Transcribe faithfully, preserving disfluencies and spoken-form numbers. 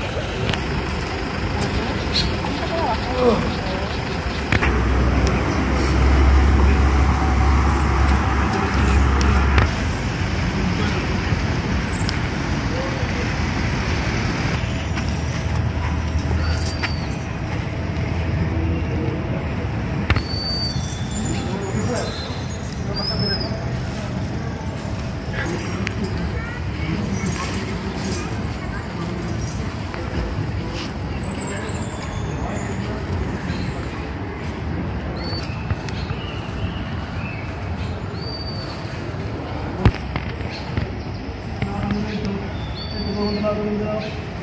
Ugh. Thank you.